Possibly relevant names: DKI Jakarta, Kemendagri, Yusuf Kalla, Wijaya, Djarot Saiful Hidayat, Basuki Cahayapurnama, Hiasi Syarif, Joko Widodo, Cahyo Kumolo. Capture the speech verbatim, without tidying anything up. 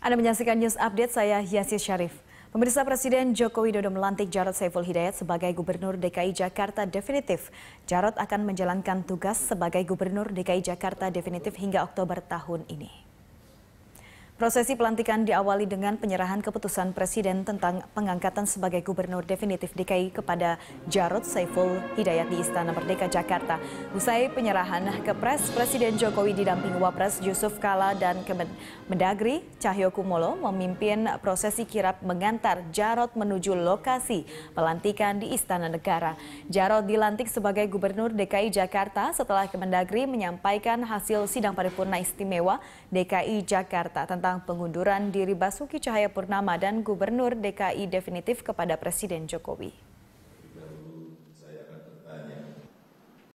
Anda menyaksikan News Update, saya Hiasi Syarif. Pemirsa, Presiden Joko Widodo melantik Djarot Saiful Hidayat sebagai Gubernur D K I Jakarta definitif. Djarot akan menjalankan tugas sebagai Gubernur D K I Jakarta definitif hingga Oktober tahun ini. Prosesi pelantikan diawali dengan penyerahan keputusan Presiden tentang pengangkatan sebagai Gubernur definitif D K I kepada Djarot Saiful Hidayat di Istana Merdeka Jakarta. Usai penyerahan kepres, Presiden Jokowi didampingi Wapres Yusuf Kalla dan Kemendagri Cahyo Kumolo memimpin prosesi kirap mengantar Djarot menuju lokasi pelantikan di Istana Negara. Djarot dilantik sebagai Gubernur D K I Jakarta setelah Kemendagri menyampaikan hasil sidang paripurna istimewa D K I Jakarta tentang pengunduran diri Basuki Cahayapurnama dan Gubernur D K I definitif kepada Presiden Jokowi.